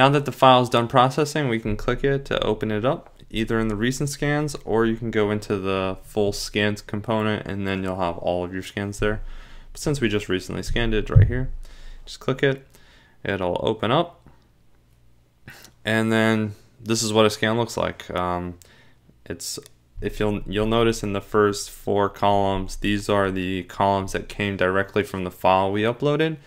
Now that the file is done processing, we can click it to open it up, either in the recent scans, or you can go into the full scans component and then you'll have all of your scans there. But since we just recently scanned it right here, just click it, it'll open up. And then this is what a scan looks like. If you'll notice in the first four columns, these are the columns that came directly from the file we uploaded,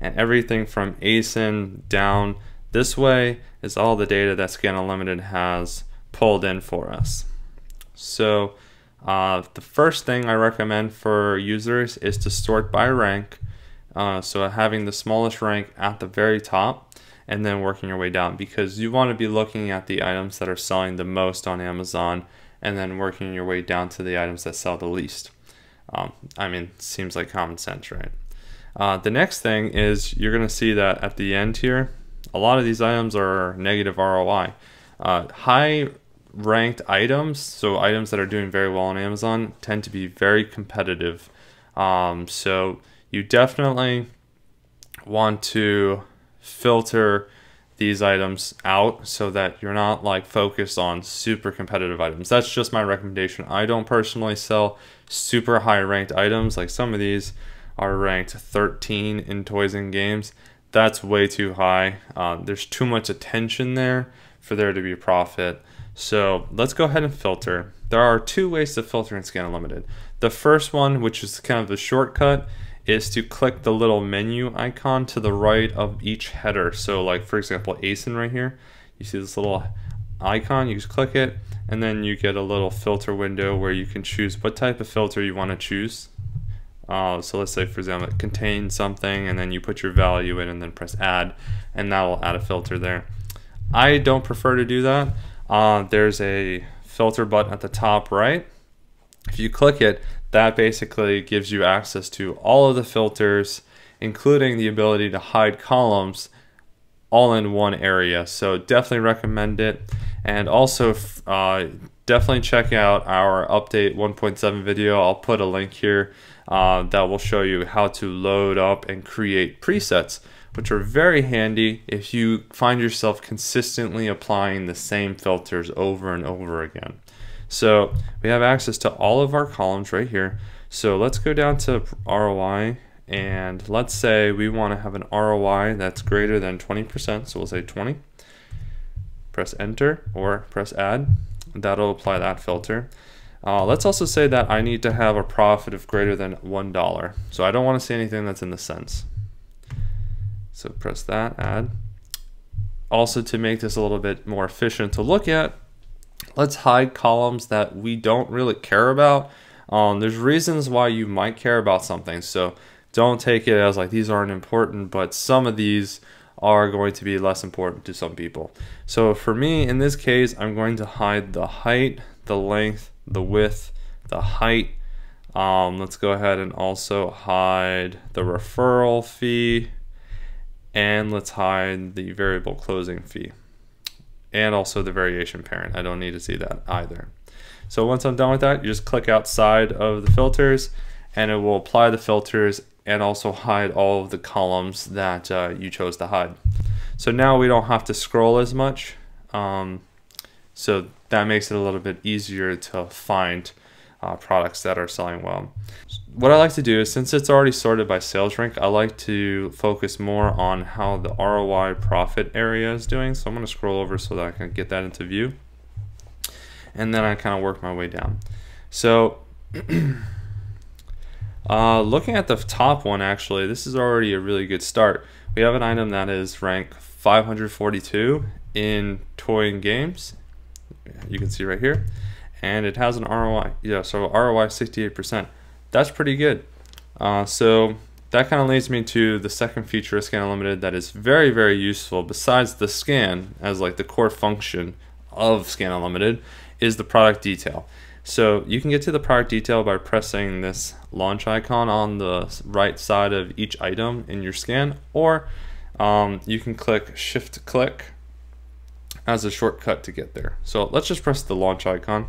and everything from ASIN down this way is all the data that Scan Unlimited has pulled in for us. So the first thing I recommend for users is to sort by rank. So having the smallest rank at the very top and then working your way down, because you want to be looking at the items that are selling the most on Amazon and then working your way down to the items that sell the least. I mean, seems like common sense, right? The next thing is you're gonna see that at the end here, a lot of these items are negative ROI. High ranked items, so items that are doing very well on Amazon, tend to be very competitive. So you definitely want to filter these items out so that you're not like focused on super competitive items. That's just my recommendation. I don't personally sell super high ranked items. Like some of these are ranked 13 in Toys and Games. That's way too high. There's too much attention there for there to be a profit. So let's go ahead and filter. There are two ways to filter in Scan Unlimited. The first one, which is kind of the shortcut, is to click the little menu icon to the right of each header. So like for example, ASIN right here, you see this little icon, you just click it and then you get a little filter window where you can choose what type of filter you want to choose. So let's say for example, it contains something and then you put your value in and then press add and that will add a filter there. I don't prefer to do that. There's a filter button at the top right. If you click it, that basically gives you access to all of the filters, including the ability to hide columns all in one area. So definitely recommend it. And also definitely check out our update 1.7 video. I'll put a link here that will show you how to load up and create presets, which are very handy if you find yourself consistently applying the same filters over and over again. So we have access to all of our columns right here. So let's go down to ROI and let's say we want to have an ROI that's greater than 20%. So we'll say 20, press enter or press add. That'll apply that filter. Let's also say that I need to have a profit of greater than $1. So I don't want to see anything that's in the cents. So press that, add. Also, to make this a little bit more efficient to look at, let's hide columns that we don't really care about. There's reasons why you might care about something, so don't take it as like these aren't important, but some of these are going to be less important to some people. So for me, in this case, I'm going to hide the height, the length, the width, the height. Let's go ahead and also hide the referral fee, and let's hide the variable closing fee. And also the variation parent. I don't need to see that either. So once I'm done with that, you just click outside of the filters and it will apply the filters and also hide all of the columns that you chose to hide. So now we don't have to scroll as much. So that makes it a little bit easier to find products that are selling well. What I like to do is, since it's already sorted by sales rank, I like to focus more on how the ROI profit area is doing. So I'm going to scroll over so that I can get that into view. And then I kind of work my way down. So looking at the top one, actually, this is already a really good start. We have an item that is rank 542 in Toy and Games. You can see right here. And it has an ROI, yeah, so ROI 68%. That's pretty good. So that kind of leads me to the second feature of Scan Unlimited that is very, very useful, besides the scan as like the core function of Scan Unlimited, is the product detail. So you can get to the product detail by pressing this launch icon on the right side of each item in your scan, or you can click shift click as a shortcut to get there. So let's just press the launch icon.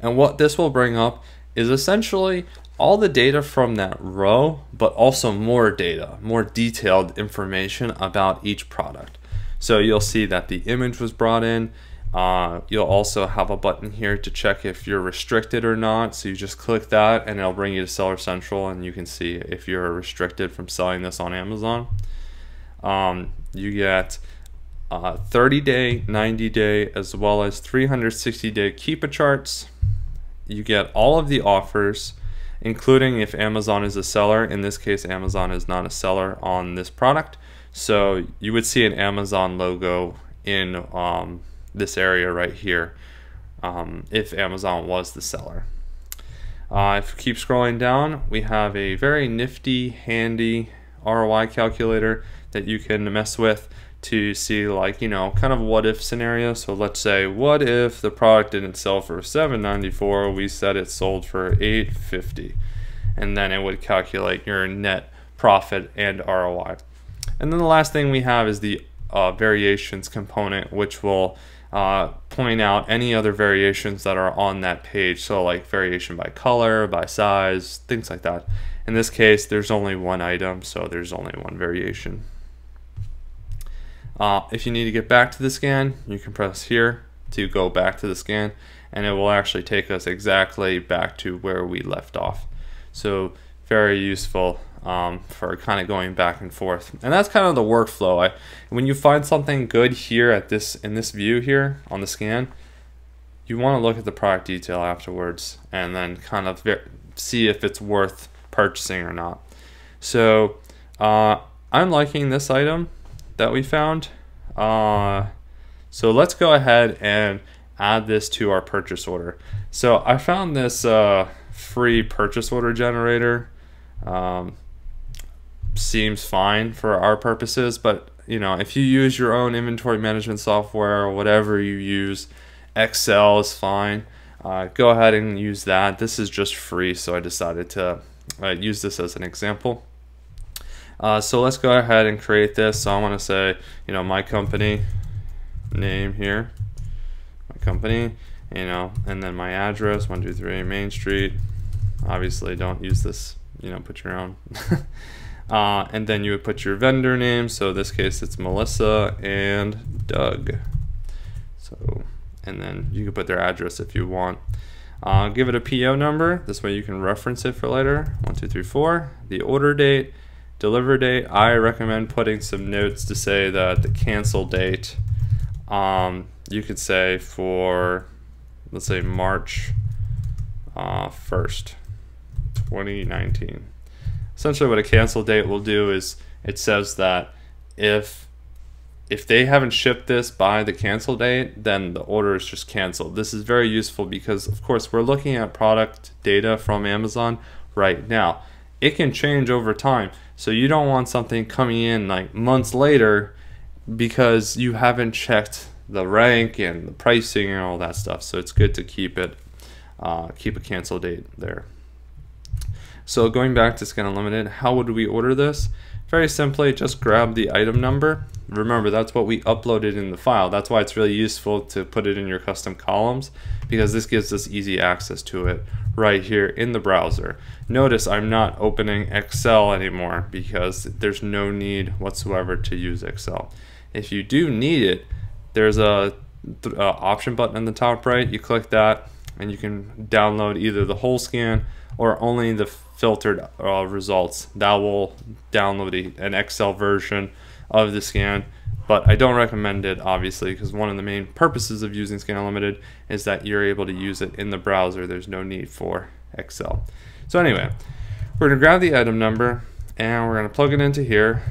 And what this will bring up is essentially all the data from that row, but also more data, more detailed information about each product. So you'll see that the image was brought in. You'll also have a button here to check if you're restricted or not. So you just click that and it'll bring you to Seller Central and you can see if you're restricted from selling this on Amazon. You get 30-day, 90-day, as well as 360-day Keepa charts. You get all of the offers, including if Amazon is a seller. In this case, Amazon is not a seller on this product. So you would see an Amazon logo in this area right here if Amazon was the seller. If we keep scrolling down, we have a very nifty, handy ROI calculator that you can mess with to see, like, you know, kind of what if scenario. So let's say, what if the product didn't sell for $7.94, we said it sold for $8.50, and then it would calculate your net profit and ROI. And then the last thing we have is the variations component, which will point out any other variations that are on that page. So like variation by color, by size, things like that. In this case, there's only one item, so there's only one variation. If you need to get back to the scan, you can press here to go back to the scan, and it will actually take us exactly back to where we left off. So very useful for kind of going back and forth. And that's kind of the workflow. When you find something good here at this, in this view here on the scan, you want to look at the product detail afterwards and then kind of see if it's worth purchasing or not. So I'm liking this item that we found. So let's go ahead and add this to our purchase order. So I found this free purchase order generator. Seems fine for our purposes, but you know, if you use your own inventory management software or whatever you use, Excel is fine. Go ahead and use that. This is just free, so I decided to use this as an example. So let's go ahead and create this. So I want to say, you know, my company name here, my company, you know, and then my address, 123 Main Street. Obviously, don't use this. You know, put your own. And then you would put your vendor name. So in this case, it's Melissa and Doug. So, and then you can put their address if you want. Give it a PO number. This way you can reference it for later. 1234. The order date, deliver date. I recommend putting some notes to say that the cancel date. You could say for, let's say March 1st. 2019. Essentially what a cancel date will do is it says that if they haven't shipped this by the cancel date, then the order is just canceled. This is very useful because, of course, we're looking at product data from Amazon right now. It can change over time. So you don't want something coming in like months later because you haven't checked the rank and the pricing and all that stuff. So it's good to keep it, keep a cancel date there. So going back to Scan Unlimited, how would we order this? Very simply, just grab the item number. Remember, that's what we uploaded in the file. That's why it's really useful to put it in your custom columns, because this gives us easy access to it right here in the browser. Notice I'm not opening Excel anymore because there's no need whatsoever to use Excel. If you do need it, there's a option button in the top right. You click that and you can download either the whole scan or only the filtered results. That will download an Excel version of the scan, but I don't recommend it, obviously, because one of the main purposes of using Scan Unlimited is that you're able to use it in the browser. There's no need for Excel. So anyway, we're gonna grab the item number and we're gonna plug it into here.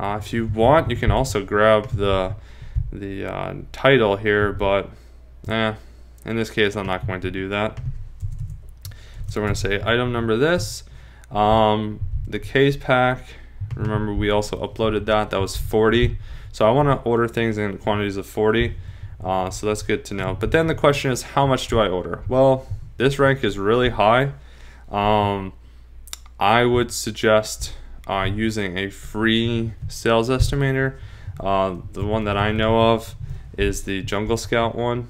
If you want, you can also grab the title here, but in this case, I'm not going to do that. So we're going to say item number this, the case pack, remember we also uploaded that was 40. So I want to order things in quantities of 40. So that's good to know. But then the question is, how much do I order? Well, this rank is really high. I would suggest using a free sales estimator. The one that I know of is the Jungle Scout one.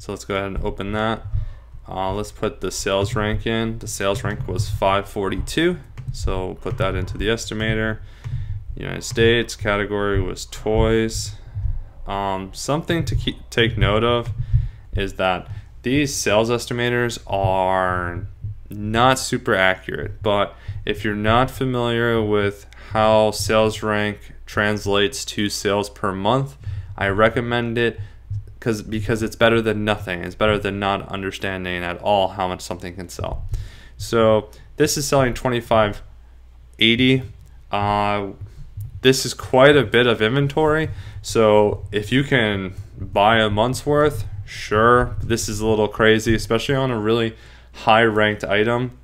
So let's go ahead and open that. Let's put the sales rank in. The sales rank was 542, so we'll put that into the estimator. United States, category was toys. Something to take note of is that these sales estimators are not super accurate, but if you're not familiar with how sales rank translates to sales per month, I recommend it because it's better than nothing. It's better than not understanding at all how much something can sell. So this is selling 2580. This is quite a bit of inventory, so if you can buy a month's worth, sure. This is a little crazy, especially on a really high ranked item.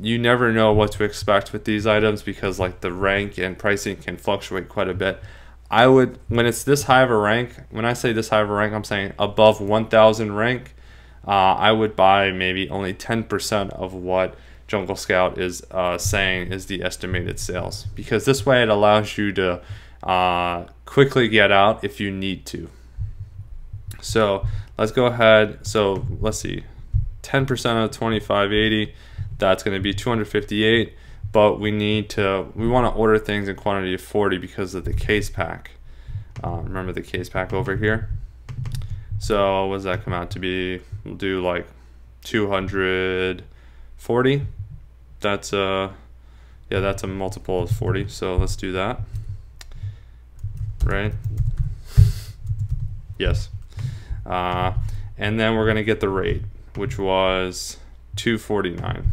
You never know what to expect with these items because like the rank and pricing can fluctuate quite a bit. I would, when it's this high of a rank, when I say this high of a rank, I'm saying above 1000 rank, I would buy maybe only 10% of what Jungle Scout is saying is the estimated sales, because this way it allows you to quickly get out if you need to. So let's go ahead. So let's see, 10% of 2580, that's going to be 258. But we want to order things in quantity of 40 because of the case pack. Remember the case pack over here. So what does that come out to be? We'll do like 240. That's a, yeah, that's a multiple of 40. So let's do that. Right? Yes. And then we're going to get the rate, which was 249.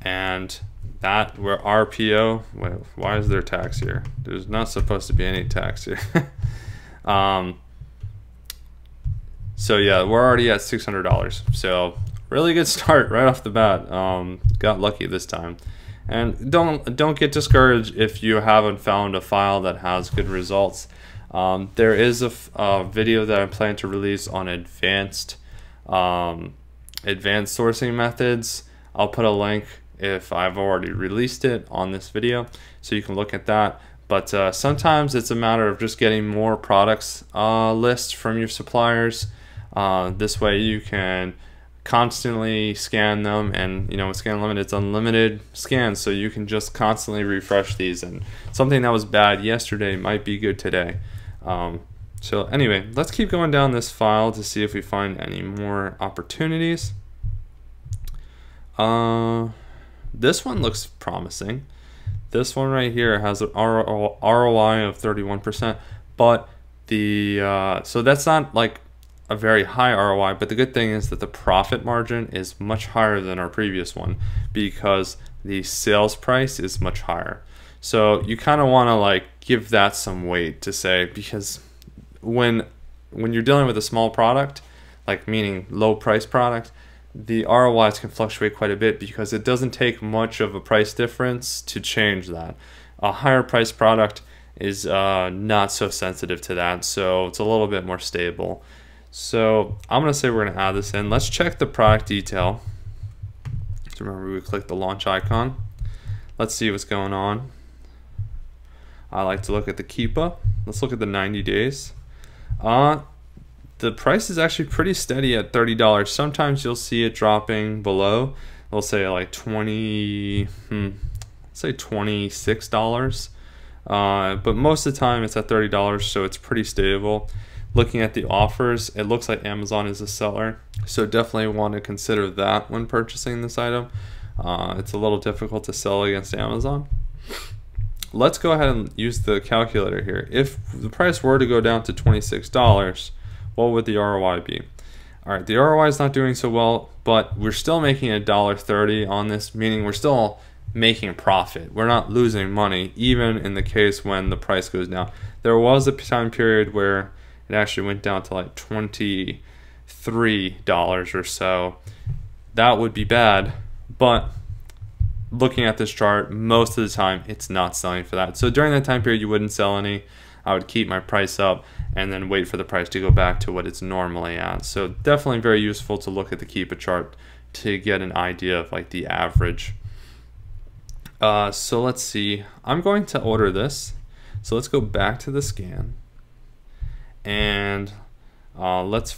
And that, where RPO, wait, why is there tax here? There's not supposed to be any tax here. So yeah, we're already at $600. So really good start right off the bat. Got lucky this time. And don't get discouraged if you haven't found a file that has good results. There is a video that I plan to release on advanced sourcing methods. I'll put a link if I've already released it on this video, so you can look at that. But sometimes it's a matter of just getting more products lists from your suppliers. This way you can constantly scan them, and you know, with Scan Unlimited, it's unlimited scans, so you can just constantly refresh these, and something that was bad yesterday might be good today. So anyway, let's keep going down this file to see if we find any more opportunities. This one looks promising. This one right here has an ROI of 31%, but the so that's not like a very high ROI, but the good thing is that the profit margin is much higher than our previous one because the sales price is much higher. So you kind of want to like give that some weight to say, because when you're dealing with a small product, like meaning low price product, the ROIs can fluctuate quite a bit because it doesn't take much of a price difference to change that. A higher price product is not so sensitive to that, so it's a little bit more stable. So I'm gonna say we're gonna add this in. Let's check the product detail. So remember, we click the launch icon. Let's see what's going on. I like to look at the Keepa. Let's look at the 90 days. The price is actually pretty steady at $30. Sometimes you'll see it dropping below. We'll say like $26. But most of the time it's at $30, so it's pretty stable. Looking at the offers, it looks like Amazon is a seller, so definitely want to consider that when purchasing this item. It's a little difficult to sell against Amazon. Let's go ahead and use the calculator here. If the price were to go down to $26, what would the ROI be? All right, the ROI is not doing so well, but we're still making $1.30 on this, meaning we're still making profit. We're not losing money, even in the case when the price goes down. There was a time period where it actually went down to like $23 or so. That would be bad, but looking at this chart, most of the time it's not selling for that. So during that time period, you wouldn't sell any. I would keep my price up and then wait for the price to go back to what it's normally at. So definitely very useful to look at the Keepa chart to get an idea of like the average. So let's see, I'm going to order this. So let's go back to the scan and let's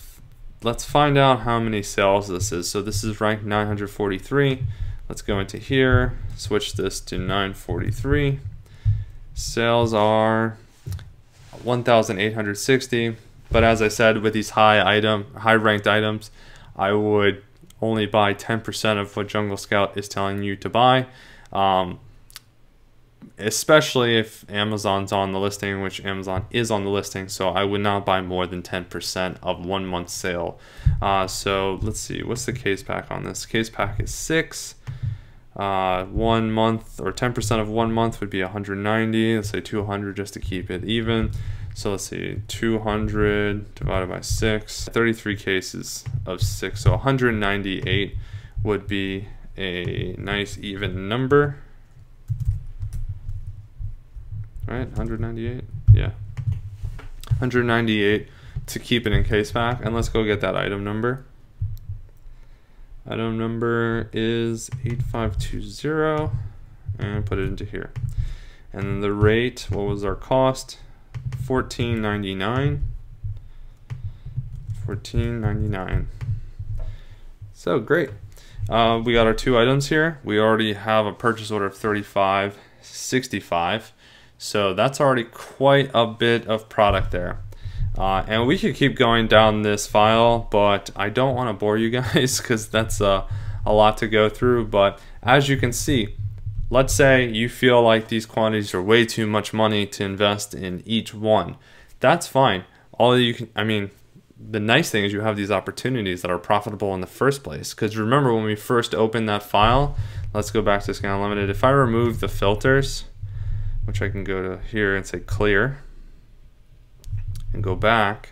let's find out how many sales this is. So this is ranked 943. Let's go into here, switch this to 943. Sales are 1,860. But as I said, with these high ranked items, I would only buy 10% of what Jungle Scout is telling you to buy. Especially if Amazon's on the listing, which Amazon is on the listing, so I would not buy more than 10% of 1 month's sale. So let's see, what's the case pack on this? Case pack is 6. 1 month or 10% of 1 month would be 190. Let's say 200 just to keep it even. So let's see, 200 divided by 6, 33 cases of 6. So 198 would be a nice even number. Right, 198, yeah. 198 to keep it in case pack, and let's go get that item number. Item number is 8520, and put it into here. And the rate, what was our cost? $14.99. $14.99. So great. We got our 2 items here. We already have a purchase order of $35.65. So that's already quite a bit of product there. And we could keep going down this file, but I don't want to bore you guys because that's a lot to go through. But as you can see, let's say you feel like these quantities are way too much money to invest in each one. That's fine. All you can, I mean, the nice thing is you have these opportunities that are profitable in the first place. Because remember when we first opened that file, let's go back to Scan Unlimited. If I remove the filters, which I can go to here and say clear and go back.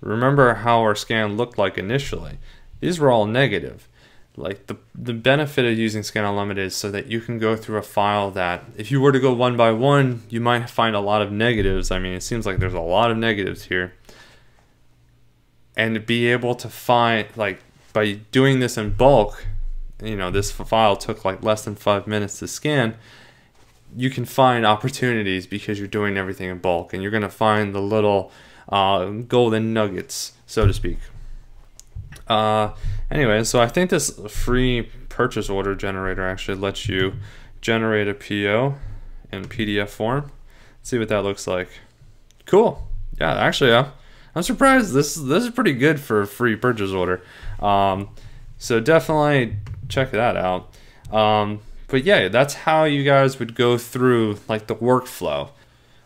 Remember how our scan looked like initially. These were all negative. Like the benefit of using Scan Unlimited is so that you can go through a file that if you were to go one by one, you might find a lot of negatives. I mean, it seems like there's a lot of negatives here. And to be able to find, like by doing this in bulk, you know, this file took like less than 5 minutes to scan. You can find opportunities because you're doing everything in bulk, and you're going to find the little golden nuggets, so to speak. Anyway, so I think this free purchase order generator actually lets you generate a PO in PDF form. Let's see what that looks like. Cool. Yeah, actually, I'm surprised. This is pretty good for a free purchase order. So definitely check that out. But yeah, that's how you guys would go through like the workflow.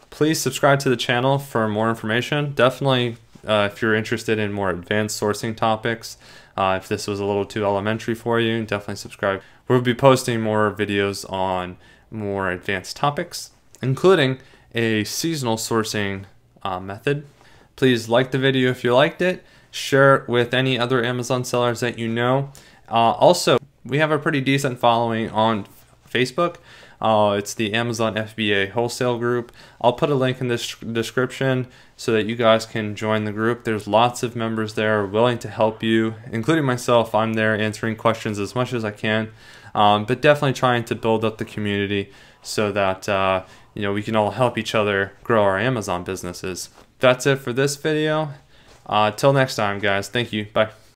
Please subscribe to the channel for more information. Definitely if you're interested in more advanced sourcing topics, if this was a little too elementary for you, definitely subscribe. We'll be posting more videos on more advanced topics, including a seasonal sourcing method. Please like the video if you liked it. Share it with any other Amazon sellers that you know. Also, we have a pretty decent following on Facebook. It's the Amazon FBA wholesale group. I'll put a link in the description so that you guys can join the group. There's lots of members there willing to help you, including myself. I'm there answering questions as much as I can, but definitely trying to build up the community so that you know, we can all help each other grow our Amazon businesses. That's it for this video. Till next time, guys. Thank you. Bye.